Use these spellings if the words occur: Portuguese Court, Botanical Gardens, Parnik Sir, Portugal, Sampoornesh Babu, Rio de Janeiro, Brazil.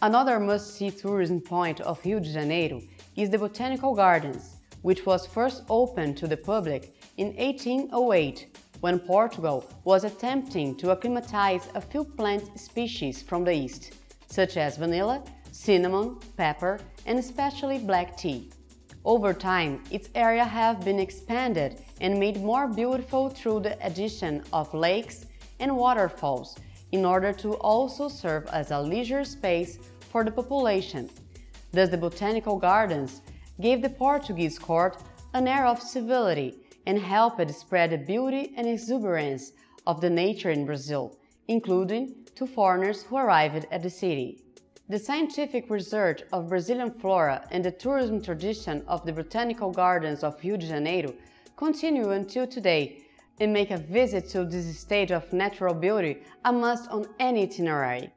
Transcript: Another must-see tourism point of Rio de Janeiro is the Botanical Gardens, which was first opened to the public in 1808, when Portugal was attempting to acclimatize a few plant species from the East, such as vanilla, cinnamon, pepper, and especially black tea. Over time, its area have been expanded and made more beautiful through the addition of lakes and waterfalls, in order to also serve as a leisure space for the population. Thus, the Botanical Gardens gave the Portuguese court an air of civility and helped spread the beauty and exuberance of the nature in Brazil, including to foreigners who arrived at the city. The scientific research of Brazilian flora and the tourism tradition of the Botanical Gardens of Rio de Janeiro continue until today and make a visit to this state of natural beauty a must on any itinerary.